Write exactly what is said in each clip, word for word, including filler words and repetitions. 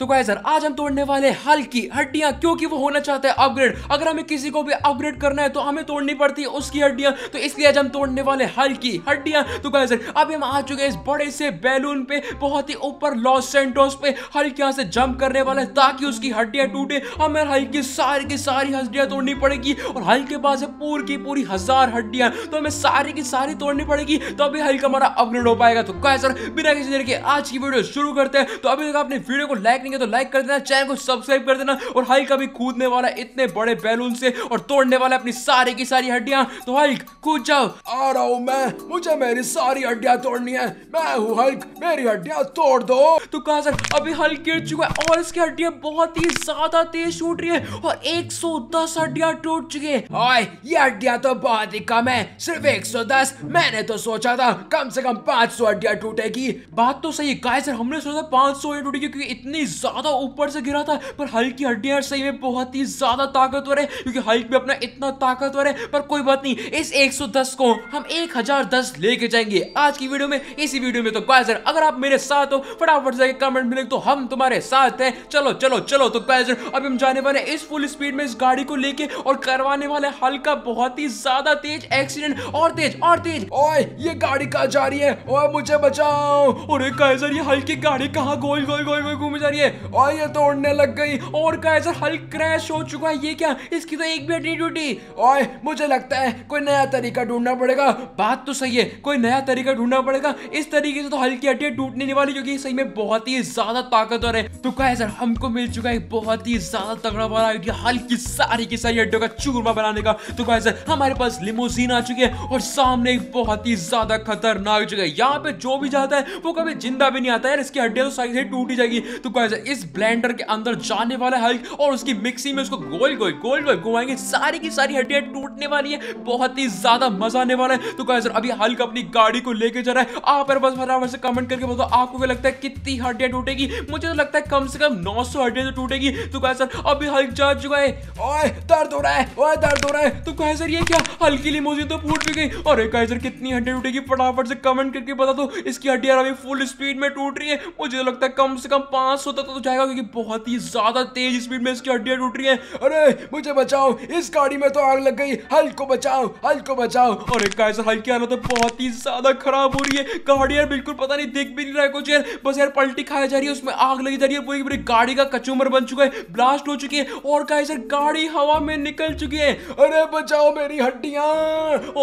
तो गाइस यार आज हम तोड़ने वाले हल्क की हड्डियां, क्योंकि वो होना चाहता है अपग्रेड। अगर हमें किसी को भी अपग्रेड करना है तो हमें तोड़नी पड़ती है उसकी हड्डियां, तो इसलिए आज हम तोड़ने वाले हल्क की हड्डियां। तो गाइस यार अभी हम आ चुके हैं इस बड़े से बैलून पे, बहुत ही ऊपर लॉस सेंटोस पे। हल्क यहाँ से जंप करने वाला है ताकि उसकी हड्डियां टूटे। हमें हल्क की सारी की सारी हड्डियां तोड़नी पड़ेगी और हल्क के पास है पूरी की पूरी हजार हड्डियां, तो हमें सारी की सारी तोड़नी पड़ेगी, तो अभी हल्क हमारा अपग्रेड हो पाएगा। तो गाइस यार बिना किसी देर के आज की वीडियो शुरू करते हैं। तो अभी तक आपने वीडियो को लाइक तो लाइक कर देना, चैनल को सब्सक्राइब कर देना। और हल्क अभी कूदने वाला इतने बड़े बैलून से और तोड़ने वाला अपनी सारी की सारी हड्डियां। तो हल्क कूद जाओ। आ रहा हूं मैं, मुझे मेरी सारी हड्डियां तोड़नी है। मैं हूं हल्क, मेरी हड्डियां तोड़ दो। तो गाइस अभी हल्क गिर चुका है और इसकी हड्डियां बहुत ही ज्यादा तेज टूट रही है और एक सौ दस हड्डियां टूट चुकी है। ओए ये हड्डियां तो बहुत ही कम है, सिर्फ एक सौ दस। मैंने तो सोचा था कम से कम पाँच सौ हड्डियां टूटेगी। बात तो सही है गाइस, हमने सोचा पाँच सौ ही टूटेगी क्योंकि इतनी ज्यादा ऊपर से गिरा था। पर हल्क की हड्डियां सही में बहुत ही ज्यादा ताकतवर है, क्योंकि हल्क भी अपना इतना ताकतवर है। पर कोई बात नहीं, इस एक सौ दस को हम एक हजार दस लेके जाएंगे आज की वीडियो में, इसी वीडियो में। तो गाइस अगर आप मेरे साथ हो फटाफट से कमेंट में लिख दो हम तुम्हारे साथ हैं, चलो चलो चलो। तो गाइस अभी हम जाने वाले इस फुल स्पीड में इस गाड़ी को लेके और करवाने वाले हल्क का बहुत ही ज्यादा तेज एक्सीडेंट। और तेज और तेज। ओए ये गाड़ी कहाँ जा रही है? ओए मुझे बचाओ। अरे गाइस ये हल्क की गाड़ी कहाँ गोल गोल गोल गोल घूम जा रही है और ये तो उड़ने लग गई। और गाइस हल्क क्रैश हो चुका है। ये क्या, इसकी तो एक भी हड्डी टूटी। ओए मुझे लगता है कोई नया तरीका ढूंढना पड़ेगा। बात तो सही है, कोई नया तरीका ढूंढना पड़ेगा। इस तरीके से तो हल्क की हड्डी टूटने नहीं वाली, क्योंकि सही में बहुत ही ज्यादा ताकतवर है। तो गाइस हमको मिल चुका है बहुत ही ज्यादा तगड़ा वाला आइडिया हल्क की सारी की सारी हड्डियों का चूरमा बनाने का। तो गाइस हमारे पास लिमोजीन आ चुकी है और सामने एक बहुत ही ज्यादा खतरनाक जगह। यहाँ पे जो भी जाता है वो कभी जिंदा भी नहीं आता है, इसकी हड्डियां तो सारी से टूटी जाएगी। तो गाइस इस ब्लेंडर के अंदर जाने वाला हल्क और उसकी मिक्सी में उसको गोल गोल गोल गोल घुमाएंगे, सारी की सारी हड्डियां टूटने वाली है, बहुत ही ज्यादा मजा आने वाला है। तो गाइस अभी हल्क अपनी गाड़ी को लेके जा रहा है। आप बस फटाफट से कमेंट करके बताओ आपको क्या लगता है कितनी हड्डियां टूटेगी। मुझे तो लगता है कम से कम नौ सौ हड्डियां तो टूटेगी। तो गाइस अभी हल्क जा चुका है। ओए दर्द हो रहा है, ओए दर्द हो रहा है। तो गाइस ये क्या, हल्क की लिमोजीन तो फूट भी गई। और गाइस कितनी हड्डियां टूटेगी फटाफट से कमेंट करके बता दो। इसकी हड्डियां अभी फुल स्पीड में टूट रही है। मुझे लगता है कम से कम पांच सौ तो जाएगा, क्योंकि बहुत ही ज्यादा तेज स्पीड में इसकी हड्डियां टूट रही हैं। अरे मुझे बचाओ, इस गाड़ी में तो आग लग गई। हल्क को बचाओ, हल्क को बचाओ। और गाइस हल्क की हालत तो बहुत ही ज्यादा खराब हो रही है। गाड़ी यार बिल्कुल पता नहीं दिख भी नहीं रहा है कुछ यार, बस यार पलटी खाई जा रही है, उसमें आग लगी जा रही है, पूरी पूरी गाड़ी का कचूमर बन चुका है, ब्लास्ट हो चुकी है। और गाइस गाड़ी हवा में निकल चुकी है। अरे बचाओ मेरी हड्डियां।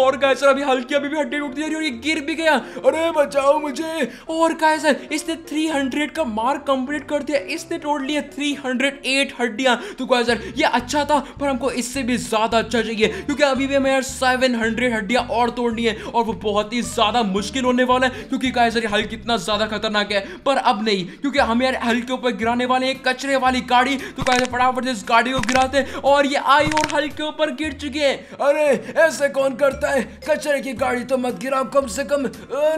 और गाइस अभी हल्की अभी भी हड्डी टूटती जा रही है और ये गिर भी गया। अरे बचाओ मुझे। और गाइस इसने थ्री हंड्रेड का मार्क कंप्लीट कर दिया, इसने तोड़ लिया तीन सौ आठ हड्डियां। तो गाइस यार ये अच्छा था, पर हमको इससे भी ज्यादा अच्छा चाहिए, क्योंकि अभी भी हमें यार सात सौ हड्डियां और तोड़नी है और वो बहुत ही ज्यादा मुश्किल होने वाला है, क्योंकि गाइस यार हल्क इतना ज्यादा खतरनाक है। पर अब नहीं, क्योंकि हम यार हल्क के ऊपर गिराने वाले हैं कचरे वाली गाड़ी। तो गाइस फटाफट से इस गाड़ी को गिराते हैं और ये आई और हल्क के ऊपर गिर चुकी है। अरे ऐसे कौन करता है, कचरे की गाड़ी तो मत गिराओ कम से कम।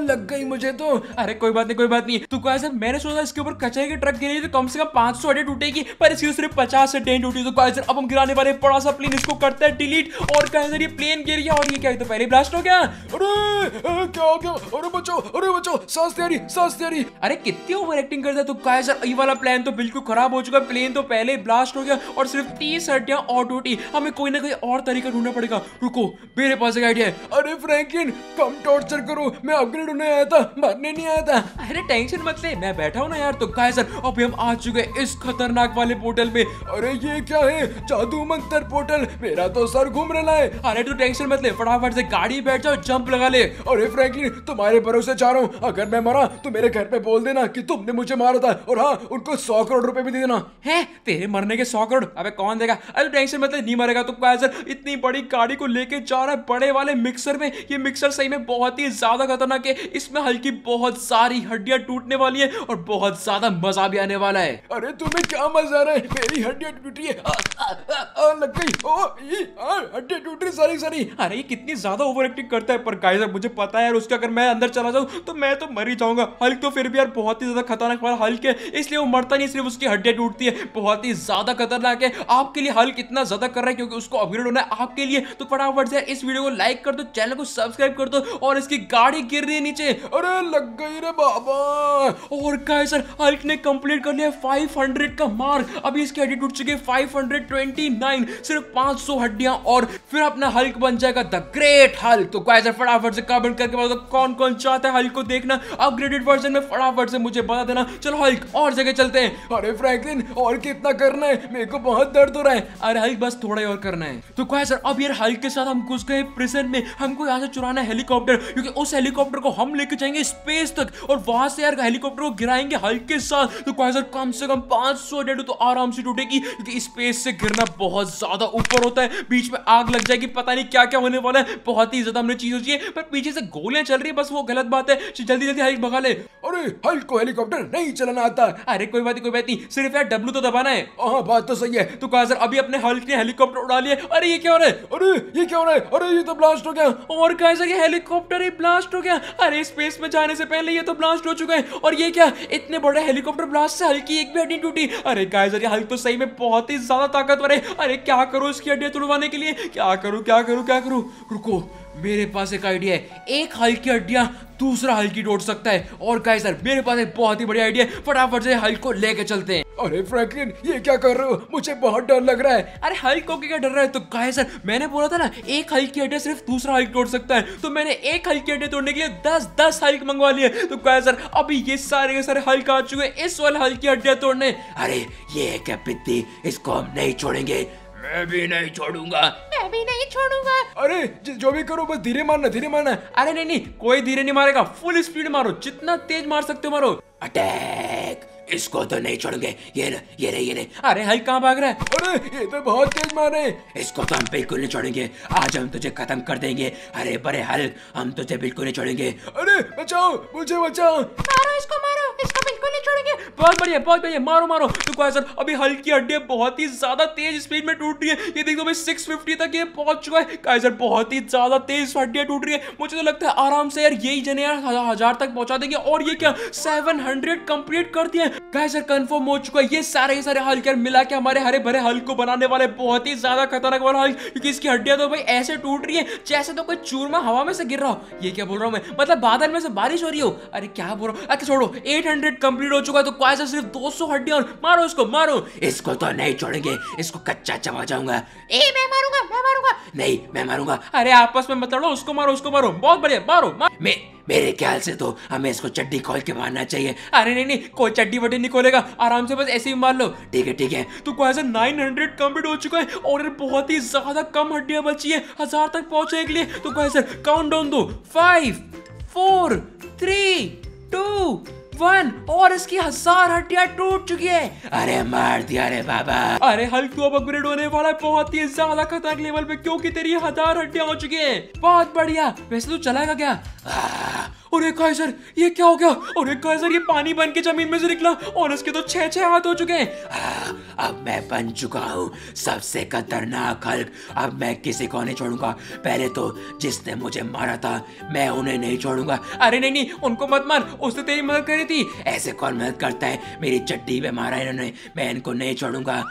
लग गई मुझे तो। अरे कोई बात नहीं, कोई बात नहीं। तो गाइस मैंने सोचा इसके ऊपर कचरे की ट्रक गिरी तो कम से कम पाँच सौ हड्डियां टूटेगी, पर इसकी सिर्फ पचास हड्डियां टूटी। तो गाइस अब हम गिराने वाले बड़ा सा प्लेन, इसको करते हैं डिलीट। और गाइस ये प्लेन गिर गया और ये क्या, तो पहले ब्लास्ट हो गया। अरे क्या हो गया? अरे बचाओ, अरे बचाओ, सांस दे रही, सांस दे रही। अरे कितनी ओवरएक्टिंग करता है। तो गाइस ये वाला प्लान तो बिल्कुल खराब हो चुका है। प्लेन तो पहले ब्लास्ट हो गया और सिर्फ तीस हड्डियां और टूटी। हमें कोई ना कोई और तरीका ढूंढना पड़ेगा। रुको मेरे पास एक आइडिया है। अरे फ्रैंकलिन कम टॉर्चर करो, मैं अपग्रेड होने आया था, मरने नहीं आया था। अरे टेंशन मत ले, मैं बैठा हूं ना यार। तो गाइस अभी हम आ चुके इस खतरनाक वाले पोर्टल में। अरे ये क्या है, जादू मंत्र पोर्टल, मेरा तो सर घूम रहा है। अरे तो टेंशन मत ले, फटाफट से गाड़ी बैठ जाओ, जंप लगा ले। अरे फ्रैंकलिन तुम्हारे भरोसे जा रहा हूं, अगर मैं मरा तो मेरे घर पे बोल देना कि तुमने मुझे मारा था। और हाँ, उनको सौ करोड़ रुपए भी दे देना। है तेरे मरने के सौ करोड़? अबे कौन देगा। अरे टेंशन मत ले, नहीं मरेगा। तो गाइस इतनी बड़ी गाड़ी को लेके जा रहा है बड़े वाले मिक्सर में। ये मिक्सर सही में बहुत ही ज्यादा खतरनाक है, इसमें हल्की बहुत सारी हड्डियां टूटने वाली है और बहुत ज्यादा मजा भी आने वाला है। अरे तुम्हें क्या मजा आ रहा है, मेरी हड्डियां टूटी है। आ, आ, आ, आ, लग गई। ओ ये हड्डियां टूट रही सारी सारी। अरे ये कितनी ज्यादा ओवरएक्टिंग करता है। पर गाइस मुझे पता है यार उसके अगर मैं अंदर चला जाऊं तो मैं तो मर ही जाऊंगा। हल्क तो फिर भी यार बहुत ही ज्यादा खतरनाक वाला हल्क है, इसलिए वो मरता नहीं, सिर्फ उसकी हड्डियां टूटती है। बहुत ही ज्यादा खतरनाक है। आपके लिए हल्क इतना ज्यादा कर रहा है क्योंकि उसको अपग्रेड होना है आपके लिए। तो फटाफट से इस वीडियो को लाइक कर दो, चैनल को सब्सक्राइब कर दो। और इसकी गाड़ी गिर रही है नीचे। अरे लग गई रे बाबा। और गाइस हल्क ने कंप्लीट कर लिया पाँच सौ का मार्क। अभी इसकी हाइट टूट चुकी है पाँच सौ उनतीस, सिर्फ पाँच सौ हड्डियां और फिर अपना हल्क बन जाएगा द ग्रेट हल्क। तो गाइस फटाफट से कमेंट करके बताओ कौन कौन चाहता है हल्क को देखना अपग्रेडेड वर्जन में, फटाफट से मुझे बता देना। चलो हल्क और जगह चलते हैं। अरे फ्रैंकलिन और कितना करना है, मेरे को बहुत दर्द हो रहा है। अरे हल्क बस थोड़ा ही और करना है। तो गाइस अब यार हल्क के साथ हम घुस गए प्रिजन में। हमको यहाँ से चुराना है हेलीकॉप्टर, क्योंकि उस हेलीकॉप्टर को हम लेके जाएंगे स्पेस तक और वहां से यार हेलीकॉप्टर को गिराएंगे हल्क के साथ। तो गाइस कम से कम पाँच सौ डेढ़ तो आराम से टूटेगी, क्योंकि स्पेस से गिरना बहुत ज्यादा ऊपर होता है, बीच में आग लग जाएगी, पता नहीं क्या क्या होने वाला है। बहुत ही ज्यादा हमने चीज सोची है, पर पीछे से गोलियां चल रही है, बस वो गलत बात है। जल्दी जल्दी हल्क भगा ले। अरे हल्क को हेलीकॉप्टर नहीं चलाना आता। अरे कोई बात नहीं कोई बात नहीं, सिर्फ यार डब्लू तो दबाना है। हाँ बात तो सही है। तो गाइस अभी अपने हल्क ने हेलीकॉप्टर उड़ा लिया। अरे ये क्या हो रहा है, अरे ये क्या हो रहा है, अरे ये तो ब्लास्ट हो गया। और गाइस ये हेलीकॉप्टर ही ब्लास्ट हो गया। अरे स्पेस में जाने से पहले ये तो ब्लास्ट हो चुका है। और ये क्या, इतने बड़े हेलीकॉप्टर ब्लास्ट से हल्क की एक भी हड्डी टूटी। अरे गाइस ये हल्क तो सही में बहुत ही ज्यादा ताकतवर है। अरे क्या करो इसकी हड्डियां तोड़वाने के लिए, क्या करूं क्या करूं क्या करूं। रुको मेरे पास एक आइडिया है, एक हल्क की हड्डियां दूसरा हल्क ही तोड़ सकता है। और गाइस सर मेरे पास एक बहुत ही बढ़िया आइडिया है, फटाफट से हल्क को लेके चलते हैं। अरे फ्रैंकलिन ये क्या कर रहे हो, मुझे बहुत डर लग रहा है। अरे हल्क को क्या डर रहा है। तो गाइस सर मैंने बोला था ना एक हल्क की हड्डियां सिर्फ दूसरा हल्क तोड़ सकता है, तो मैंने एक हल्क की हड्डियां तोड़ने के लिए दस दस हल्क मंगवा लिए। तो गाइस सर अभी ये सारे के सारे हल्क आ चुके हैं इस वाले हल्क की हड्डियां तोड़ने। अरे ये एक पित्ती, इसको हम नहीं छोड़ेंगे। मैं भी नहीं छोड़ूंगा, मैं भी नहीं छोड़ूंगा। अरे जो भी करो बस धीरे मारना धीरे मारना। अरे नहीं नहीं कोई धीरे नहीं मारेगा, फुल स्पीड मारो, जितना तेज मार सकते हो मारो। अटैक, इसको तो नहीं छोड़ेंगे। ये न, ये नहीं ये नहीं। अरे हल्क कहाँ भाग रहा है। अरे ये तो बहुत तेज मारे, इसको तो हम बिल्कुल नहीं छोड़ेंगे। आज हम तुझे खत्म कर देंगे। अरे बड़े हल्क हम तुझे बिल्कुल नहीं छोड़ेंगे। अरे बचाओ मुझे बचाओ, मारो इसको मारो, इसको बिल्कुल नहीं छोड़ेंगे। बहुत बढ़िया बहुत बढ़िया, मारो मारो। तो गाइस अभी हल्क की हड्डियां बहुत ही ज्यादा तेज स्पीड में टूट रही है। ये देखो भाई छह सौ पचास तक ये पहुंच चुका है। गाइस बहुत ही ज्यादा तेज हड्डियां टूट रही है। मुझे तो लगता है आराम से यार यही जने यार हजार तक पहुंचा देंगे। और ये क्या सात सौ कंप्लीट कर दिया। गाइस कंफर्म हो चुका है ये सारे ही सारे हल्क यार मिला के हमारे हरे भरे हल्क को बनाने वाले बहुत ही ज्यादा खतरनाक वाला हल्क, क्योंकि इसकी हड्डियां तो भाई ऐसे टूट रही है जैसे तो कोई चूरमा हवा में से गिर रहा हो। ये क्या बोल रहा हूँ मैं, मतलब बादल में से बारिश हो रही हो। अरे क्या बोल रहा हूँ, अच्छा छोड़ो। आठ सौ कंप्लीट हो चुका है। तो गाइस सिर्फ दो सौ हड्डियां और मारो इसको मारो, इसको तो नहीं छोड़ेंगे, इसको कच्चा चबा जाऊंगा। ए मैं मारूंगा मैं मारूंगा, नहीं मैं मारूंगा। अरे आपस में मत लड़ो, उसको मारो उसको मारो। बहुत बढ़िया मारो, मारो। मैं मेरे ख्याल से तो हमें इसको चड्डी खोल के मारना चाहिए। अरे नहीं नहीं कोई चड्डी वड्डी नहीं खोलेगा, आराम से बस ऐसे ही मार लो। ठीक है ठीक है। तो गाइस नौ सौ कंप्लीट हो चुका है और बहुत ही ज्यादा कम हड्डियां बची है हजार तक पहुंचने के लिए। तो गाइस काउंटडाउन दो, five four three two one, और इसकी हजार हड्डियां टूट चुकी है। अरे मार दिया रे बाबा। अरे हल्क तो अब अपग्रेड होने वाला है बहुत ही ज्यादा खतरनाक लेवल पे, क्योंकि तेरी हजार हड्डियां हो चुकी है। बहुत बढ़िया। वैसे तो चलाएगा क्या। अरे काइजर ये क्या हो गया। अरे काइजर ये पानी बन के जमीन में से निकला और इसके तो छह छह हाथ हो चुके हैं। अब मैं बन चुका हूँ सबसे खतरनाक हल्क। अब मैं किसी को नहीं छोड़ूंगा। पहले तो जिसने मुझे मारा था मैं उन्हें नहीं छोड़ूंगा। अरे नहीं नहीं उनको मत मार, उसने तेरी मदद करी थी। ऐसे कौन मदद करता है, मेरी चड्डी में मारा इन्होंने, मैं इनको नहीं छोड़ूंगा।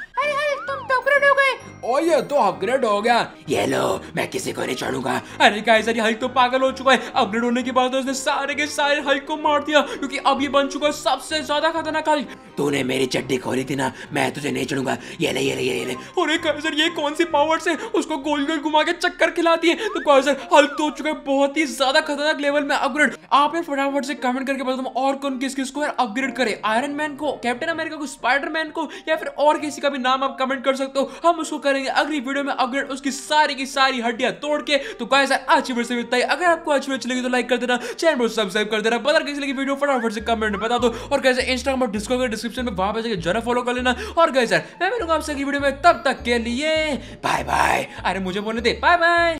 और ये तो अपग्रेड हो गया। ये लो मैं किसी को नहीं छोड़ूंगा। अरे गाइस ये हल्क तो पागल हो चुका है। अपग्रेड होने के बाद तो इसने सारे के सारे हल्क को मार दिया, क्योंकि अब ये बन चुका है सबसे ज्यादा खतरनाक हल्क। तूने मेरी चड्डी खोली थी ना, मैं तुझे नहीं छोड़ूंगा। ये ले ये ले ये ले। अरे गाइस ये कौन सी पावर्स है, उसको गोल गोल घुमा के चक्कर खिलाती है। तो गाइस हल्क तो हो चुका है बहुत ही ज्यादा खतरनाक लेवल में अपग्रेड। आप ये फटाफट से कमेंट करके बताओ और कौन किस किस को अपग्रेड करे, आयरन मैन को, कैप्टन अमेरिका को, स्पाइडरमैन को, या फिर और किसी का भी नाम आप कमेंट कर सकते हो। हम उसको करेंगे अगली वीडियो में अपग्रेड, उसकी सारी की सारी हड्डियां तोड़ के। तो गाइस आज की वीडियो से इतना ही। अगर आपको अच्छी वीडियो लगी तो लाइक कर देना, चैनल को सब्सक्राइब कर देना, पता कैसी लगी वीडियो फटाफट से कमेंट में बता दो। और गाइस इंस्टाग्राम और डिस्कॉर्ड के डिस्क्रिप्शन में वहां पे जाकर जरा फॉलो कर लेना। और गाइस मैं मिलूंगा आपसे अगली वीडियो में, तब तक के लिए बाय बाय। अरे मुझे बोलने दे बाय बाय।